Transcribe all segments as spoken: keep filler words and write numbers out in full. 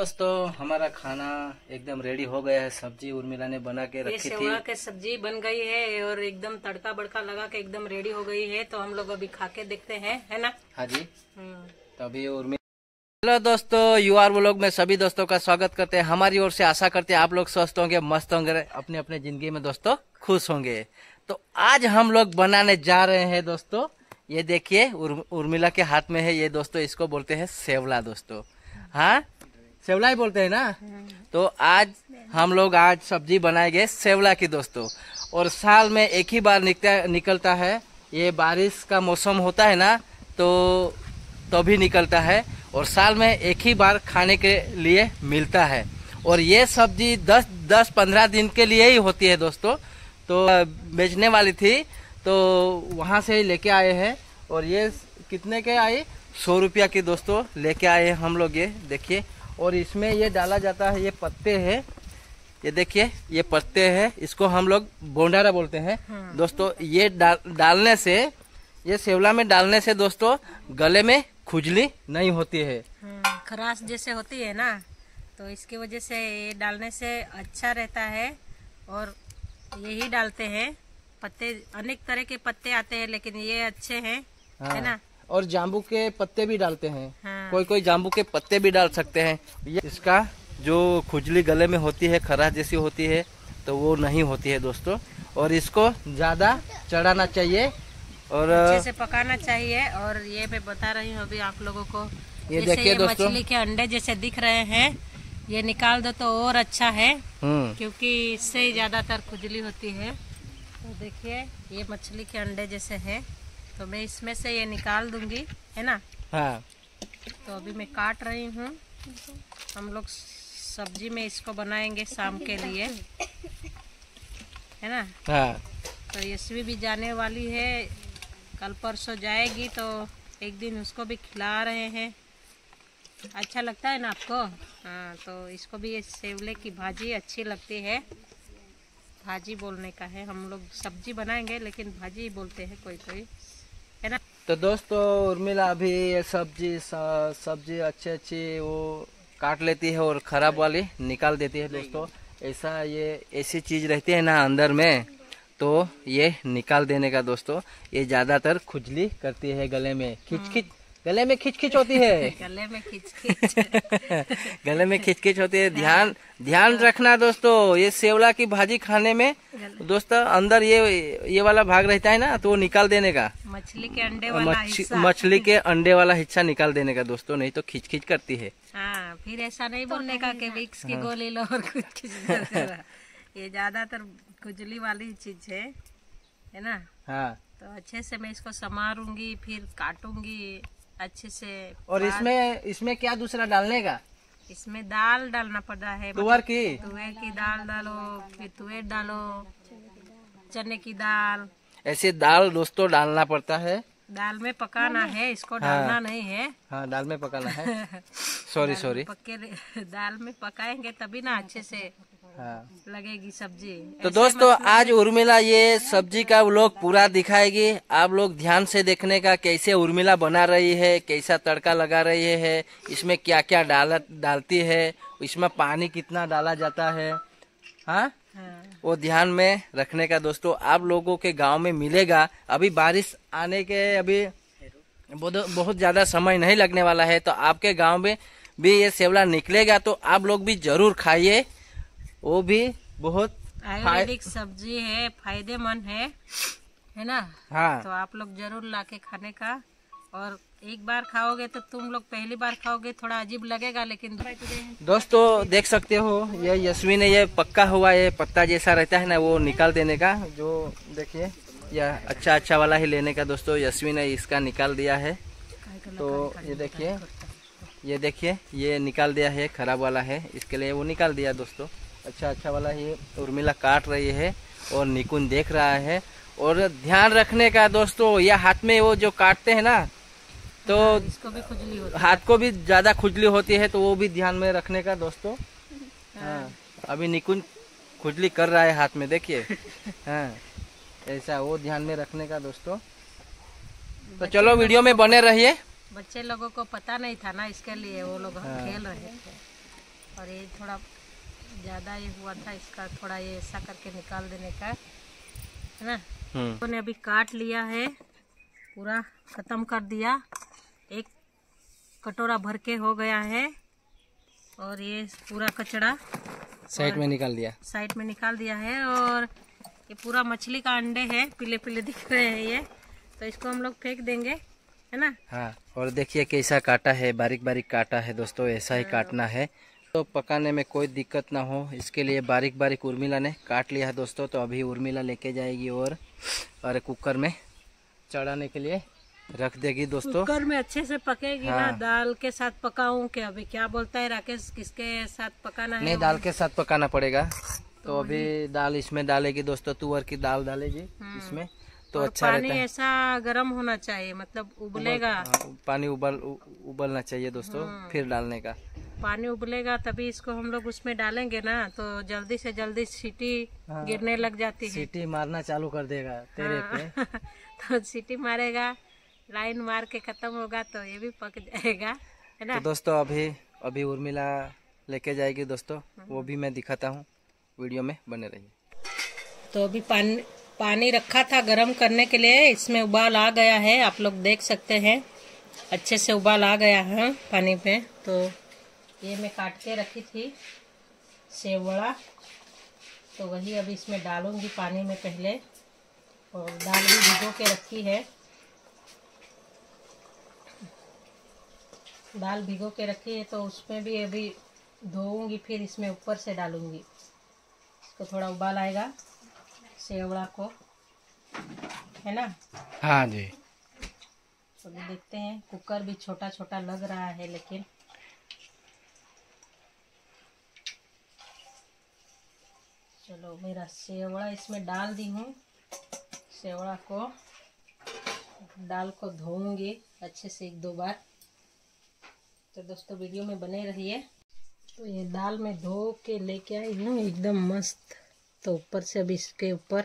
दोस्तों हमारा खाना एकदम रेडी हो गया है। सब्जी उर्मिला ने बना के रखी थी। सेवला के सब्जी बन गई है और एकदम तड़का बड़का लगा के एकदम रेडी हो गई है। तो हम लोग अभी खा के देखते हैं, है ना? हाँ जी। तो अभी उर्मिला। हेलो दोस्तों, यू आर व्लॉग में सभी दोस्तों का स्वागत करते हैं हमारी ओर से। आशा करते हैं आप लोग स्वस्थ होंगे, मस्त होंगे, अपने अपने जिंदगी में दोस्तों खुश होंगे। तो आज हम लोग बनाने जा रहे हैं दोस्तों, ये देखिए उर्मिला के हाथ में है ये दोस्तों, इसको बोलते हैं सेवला दोस्तों। हाँ, सेवला ही बोलते हैं ना। तो आज हम लोग आज सब्जी बनाएंगे सेवला की दोस्तों। और साल में एक ही बार निकलता निकलता है, ये बारिश का मौसम होता है ना, तो तभी तो निकलता है और साल में एक ही बार खाने के लिए मिलता है। और ये सब्जी दस दस पंद्रह दिन के लिए ही होती है दोस्तों। तो बेचने वाली थी तो वहाँ से ही लेके आए हैं। और ये कितने के आए? सौ रुपया की दोस्तों लेके आए हैं हम लोग, ये देखिए। और इसमें ये डाला जाता है, ये पत्ते हैं, ये देखिए ये पत्ते हैं, इसको हम लोग बोंडारा बोलते हैं दोस्तों। ये डा, डालने से, ये सेवला में डालने से दोस्तों गले में खुजली नहीं होती है, खराश जैसे होती है ना, तो इसकी वजह से ये डालने से अच्छा रहता है। और यही डालते हैं पत्ते, अनेक तरह के पत्ते आते हैं लेकिन ये अच्छे हैं, है ना। और जाम्बू के पत्ते भी डालते हैं। हाँ। कोई कोई जाम्बू के पत्ते भी डाल सकते हैं। ये इसका जो खुजली गले में होती है, खराश जैसी होती है, तो वो नहीं होती है दोस्तों। और इसको ज्यादा चढ़ाना चाहिए और अच्छे से पकाना चाहिए। और ये मैं बता रही हूँ अभी आप लोगों को, ये देखिए दोस्तों, मछली के अंडे जैसे दिख रहे हैं, ये निकाल दो तो और अच्छा है, क्योंकि इससे ज्यादातर खुजली होती है। तो देखिए ये मछली के अंडे जैसे है, तो मैं इसमें से ये निकाल दूंगी, है ना। हाँ। तो अभी मैं काट रही हूँ, हम लोग सब्जी में इसको बनाएंगे शाम के लिए, है ना। हाँ। तो यशस्वी भी जाने वाली है, कल परसों जाएगी, तो एक दिन उसको भी खिला रहे हैं। अच्छा लगता है ना आपको? हाँ। तो इसको भी ये सेवले की भाजी अच्छी लगती है। भाजी बोलने का है, हम लोग सब्जी बनाएंगे लेकिन भाजी बोलते हैं कोई कोई, है ना। तो दोस्तों उर्मिला अभी ये सब्जी सब्जी अच्छी अच्छी वो काट लेती है और खराब वाली निकाल देती है दोस्तों। ऐसा ये ऐसी चीज रहती है ना अंदर में, तो ये निकाल देने का दोस्तों। ये ज्यादातर खुजली करती है गले में, खिंच खिंच गले में खिच खिच होती है। गले में खिच खिच गले में खिच खिच होती है। ध्यान ध्यान रखना दोस्तों, ये सेवला की भाजी खाने में दोस्तों अंदर ये ये वाला भाग रहता है ना, तो वो निकाल देने का, मछली के अंडे वाला हिस्सा, मछली के अंडे वाला हिस्सा निकाल देने का दोस्तों, नहीं तो खिच खिच करती है। हाँ, फिर ऐसा नहीं बोलने का कि विक्स की गोली लो और कुछ खिच। ये ज्यादातर खुजली वाली चीज है, है ना। हाँ। तो अच्छे से मैं इसको संवारूंगी, फिर काटूंगी अच्छे से। और इसमें इसमें क्या दूसरा डालने का? इसमें दाल डालना पड़ रहा है, तुअर की तुअर की दाल डालो, फिर तुअर डालो, चने की दाल, ऐसे दाल दोस्तों डालना पड़ता है। दाल में पकाना है इसको, डालना हाँ, नहीं है। हाँ, दाल में पकाना है। सॉरी सॉरी पक्के दाल में पकाएंगे तभी ना अच्छे से हाँ लगेगी सब्जी। तो दोस्तों आज उर्मिला ये सब्जी का व्लॉग पूरा दिखाएगी, आप लोग ध्यान से देखने का, कैसे उर्मिला बना रही है, कैसा तड़का लगा रही है, इसमें क्या क्या डाल डालती है, इसमें पानी कितना डाला जाता है। हाँ? हाँ, वो ध्यान में रखने का दोस्तों। आप लोगों के गांव में मिलेगा, अभी बारिश आने के अभी बहुत ज्यादा समय नहीं लगने वाला है, तो आपके गाँव में भी ये सेवला निकलेगा, तो आप लोग भी जरूर खाइए। वो भी बहुत आयुर्वेदिक सब्जी है, फायदेमंद है, है ना। हाँ। तो आप लोग जरूर लाके खाने का, और एक बार खाओगे तो तुम लोग पहली बार खाओगे थोड़ा अजीब लगेगा, लेकिन दोस्तों देख सकते हो ये यशस्वी ने ये पक्का हुआ है, पत्ता जैसा रहता है ना, वो निकाल देने का, जो देखिए या अच्छा अच्छा वाला ही लेने का दोस्तों। यशस्वी ने इसका निकाल दिया है, तो ये देखिए ये देखिए ये निकाल दिया है, खराब वाला है, इसके लिए वो निकाल दिया दोस्तों। अच्छा अच्छा वाला ये उर्मिला काट रही है और निकुन देख रहा है। और ध्यान रखने का दोस्तों, यह हाथ में वो जो काटते हैं ना, तो इसको भी खुजली होती है, हाथ को भी ज्यादा खुजली होती है, तो वो भी ध्यान में रखने का दोस्तों। हाँ। अभी निकुन खुजली कर रहा है हाथ में, देखिए। हाँ, ऐसा वो ध्यान में रखने का दोस्तों। तो चलो वीडियो में बने रहिए। बच्चे लोगों को पता नहीं था ना, इसके लिए वो लोग हाँ। खेल रहे थे। और ये थोड़ा ज़्यादा ये हुआ था, इसका थोड़ा ये ऐसा करके निकाल देने का है ना। उन्होंने अभी काट लिया है, पूरा ख़त्म कर दिया, एक कटोरा भर के हो गया है। और ये पूरा कचड़ा साइड में निकाल दिया, साइड में निकाल दिया है। और ये पूरा मछली का अंडे है, पीले पीले दिख रहे हैं ये, तो इसको हम लोग फेंक देंगे है ना। हाँ, और देखिए कैसा काटा है, बारीक बारीक काटा है दोस्तों, ऐसा ही काटना है तो पकाने में कोई दिक्कत ना हो, इसके लिए बारीक बारीक उर्मिला ने काट लिया है दोस्तों। तो अभी उर्मिला लेके जाएगी और अरे कुकर में चढ़ाने के लिए रख देगी दोस्तों। कुकर में अच्छे से पकेगी हाँ। ना दाल के साथ पकाऊं के अभी क्या बोलता है राकेश, किसके साथ पकाना है? नहीं, दाल के साथ पकाना पड़ेगा। तो अभी दाल इसमें डालेगी दोस्तों, तुअर की दाल डालेगी इसमें, तो अच्छा रहता है। पानी ऐसा गर्म होना चाहिए, मतलब उबलेगा उबल, पानी उबल उ, उबलना चाहिए दोस्तों, फिर डालने का। पानी उबलेगा तभी इसको हम लोग उसमें डालेंगे ना, तो जल्दी से जल्दी सीटी हाँ, गिरने लग जाती है, सीटी मारना चालू कर देगा तेरे पे। तो सीटी मारेगा, लाइन मार के खत्म होगा, तो ये भी पक जाएगा है ना। दोस्तों अभी अभी उर्मिला लेके जाएगी दोस्तों, वो भी मैं दिखाता हूँ, वीडियो में बने रहिए। तो अभी पानी पानी रखा था गरम करने के लिए, इसमें उबाल आ गया है, आप लोग देख सकते हैं अच्छे से उबाल आ गया है पानी पे। तो ये मैं काट के रखी थी सेवला, तो वही अभी इसमें डालूंगी पानी में पहले, और दाल भी भिगो के रखी है, दाल भिगो के रखी है, तो उसमें भी अभी धोऊंगी, फिर इसमें ऊपर से डालूंगी। इसको थोड़ा उबाल आएगा सेवड़ा को है ना। हाँ जी, तो देखते हैं, कुकर भी छोटा छोटा लग रहा है, लेकिन चलो मेरा सेवड़ा इसमें डाल दी हूँ। सेवड़ा को दाल को धोऊंगी अच्छे से एक दो बार। तो दोस्तों वीडियो में बने रहिए। तो ये दाल में धो के लेके आई हूँ एकदम मस्त, तो ऊपर से अभी इसके ऊपर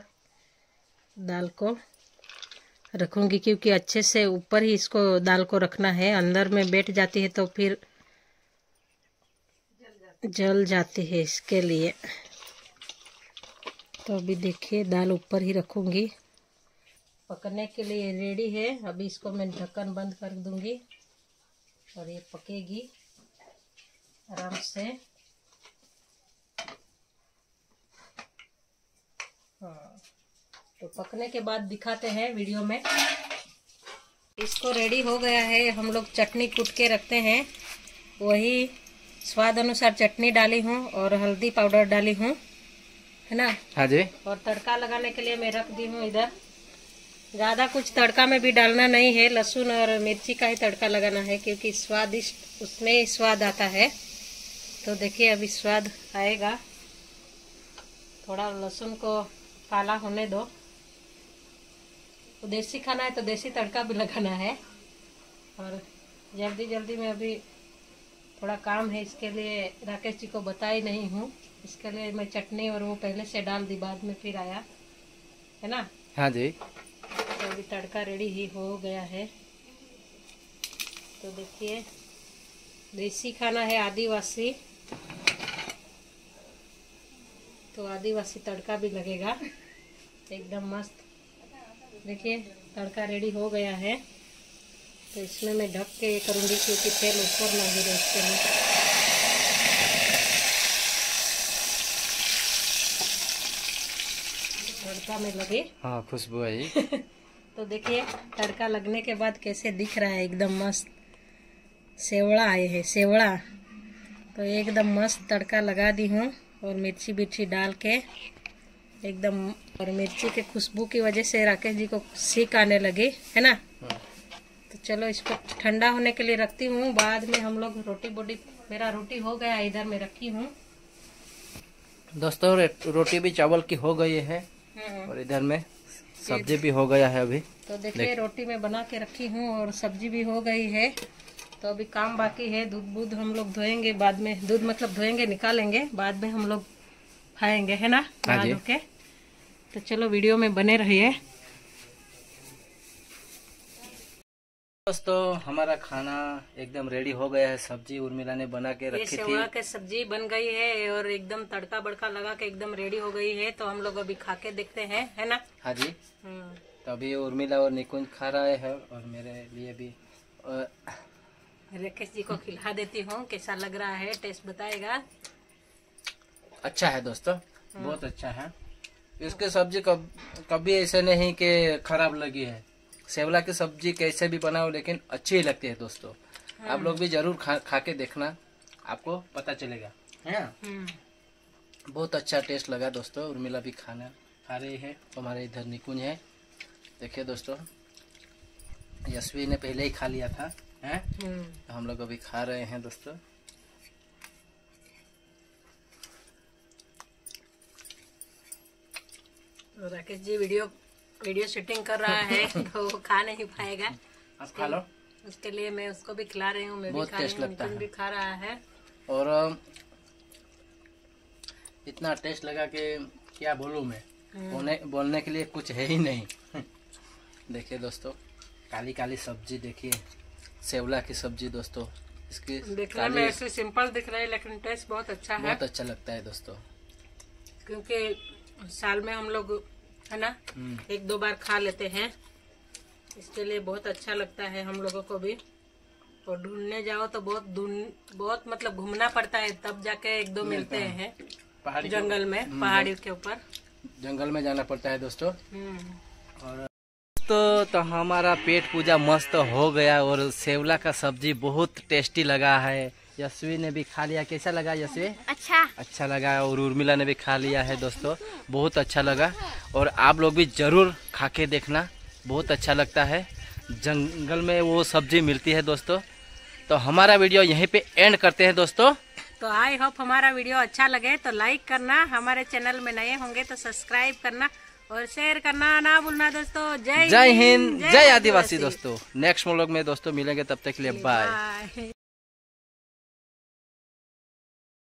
दाल को रखूँगी, क्योंकि अच्छे से ऊपर ही इसको दाल को रखना है, अंदर में बैठ जाती है तो फिर जल जाती है, इसके लिए। तो अभी देखिए दाल ऊपर ही रखूँगी, पकने के लिए रेडी है। अभी इसको मैं ढक्कन बंद कर दूँगी और ये पकेगी आराम से। हाँ, तो पकने के बाद दिखाते हैं वीडियो में। इसको रेडी हो गया है, हम लोग चटनी कूट के रखते हैं, वही स्वाद अनुसार चटनी डाली हूँ और हल्दी पाउडर डाली हूँ है ना। हाँ जी, और तड़का लगाने के लिए मैं रख दी हूँ इधर। ज़्यादा कुछ तड़का में भी डालना नहीं है, लहसुन और मिर्ची का ही तड़का लगाना है, क्योंकि स्वादिष्ट उसमें ही स्वाद आता है। तो देखिए अभी स्वाद आएगा, थोड़ा लहसुन को काला होने दो। तो देसी खाना है तो देसी तड़का भी लगाना है। और जल्दी जल्दी में अभी थोड़ा काम है, इसके लिए राकेश जी को बताई नहीं हूँ, इसके लिए मैं चटनी और वो पहले से डाल दी, बाद में फिर आया है ना। हाँ जी, तो अभी तड़का रेडी ही हो गया है। तो देखिए देसी खाना है, आदिवासी, तो आदिवासी तड़का भी लगेगा एकदम मस्त। देखिए तड़का रेडी हो गया है, तो इसमें मैं ढक के ये करूँगी, क्योंकि तेल ऊपर ना गिरे इसके लिए। तड़का में लगे हाँ खुशबू आई। तो देखिए तड़का लगने के बाद कैसे दिख रहा है, एकदम मस्त सेवड़ा आए है, सेवड़ा। तो एकदम मस्त तड़का लगा दी हूँ, और मिर्ची बिर्ची डाल के एकदम, और मिर्ची के खुशबू की वजह से राकेश जी को सीख आने लगी है ना। तो चलो इसको ठंडा होने के लिए रखती हूँ, बाद में हम लोग रोटी बोटी। मेरा रोटी हो गया, इधर मैं रखी हूँ दोस्तों, रोटी भी चावल की हो गई है, और इधर में सब्जी भी हो गया है अभी। तो देखिए रोटी में बना के रखी हूँ और सब्जी भी हो गई है। तो अभी काम बाकी है, दूध बूध हम लोग धोएंगे बाद में, दूध मतलब धोएंगे निकालेंगे, बाद में हम लोग खाएंगे है ना आलू के। तो चलो वीडियो में बने रहिए। दोस्तों हमारा खाना एकदम रेडी हो गया है। सब्जी उर्मिला ने बना के रखी थी। सेवला की सब्जी बन गई है और एकदम तड़का बड़का लगा के एकदम रेडी हो गई है। तो हम लोग अभी खा के देखते हैं, है ना? हाँ जी। तो अभी उर्मिला और निकुंज खा रहे हैं और मेरे लिए भी राकेश जी को खिला देती हूँ। कैसा लग रहा है, टेस्ट बताएगा। अच्छा है दोस्तों, बहुत अच्छा है। इसकी सब्जी कब, कभी ऐसे नहीं कि खराब लगी है। सेवला की सब्जी कैसे भी बनाओ लेकिन अच्छी ही लगती है दोस्तों। आप लोग भी जरूर खा खा के देखना, आपको पता चलेगा, है ना? बहुत अच्छा टेस्ट लगा दोस्तों। उर्मिला भी खाना खा रही है, हमारे इधर निकुंज है। देखिए दोस्तों, यशस्वी ने पहले ही खा लिया था, हैं? तो हम लोग अभी खा रहे हैं दोस्तों। Rakesh ji video video shooting कर रहा है तो वो खा नहीं पाएगा। आप खा लो। उसके लिए मैं उसको भी खिला रही हूँ। मैं भी खा रही हूँ, तुम भी खा रहा है। और इतना टेस्ट लगा कि क्या बोलूँ मैं, बोलने बोलने के लिए कुछ है ही नहीं। देखिए दोस्तों, काली काली सब्जी, देखिए सेवला की सब्जी दोस्तों। इसकी देखने में ऐसे सिंपल दिख रही है लेकिन टेस्ट बहुत अच्छा है, बहुत अच्छा लगता है दोस्तों। क्योंकि साल में हम लोग, है ना, एक दो बार खा लेते हैं, इसके लिए बहुत अच्छा लगता है हम लोगों को भी। और ढूंढने जाओ तो बहुत बहुत मतलब घूमना पड़ता है, तब जाके एक दो मिलते हैं पहाड़ी जंगल में, पहाड़ी के ऊपर जंगल में जाना पड़ता है दोस्तों। और तो, तो हमारा पेट पूजा मस्त हो गया और सेवला का सब्जी बहुत टेस्टी लगा है। यशस्वी ने भी खा लिया। कैसा लगा यशस्वी? अच्छा अच्छा लगा। और उर्मिला ने भी खा लिया है दोस्तों, बहुत अच्छा लगा। और आप लोग भी ज़रूर खा के देखना, बहुत अच्छा लगता है। जंगल में वो सब्जी मिलती है दोस्तों। तो हमारा वीडियो यहीं पे एंड करते हैं दोस्तों। तो आई होप हमारा वीडियो अच्छा लगे तो लाइक करना, हमारे चैनल में नए होंगे तो सब्सक्राइब करना और शेयर करना ना भूलना दोस्तों। जय जय हिंद, जय आदिवासी दोस्तों। नेक्स्ट व्लॉग में दोस्तों मिलेंगे, तब तक के लिए बाय।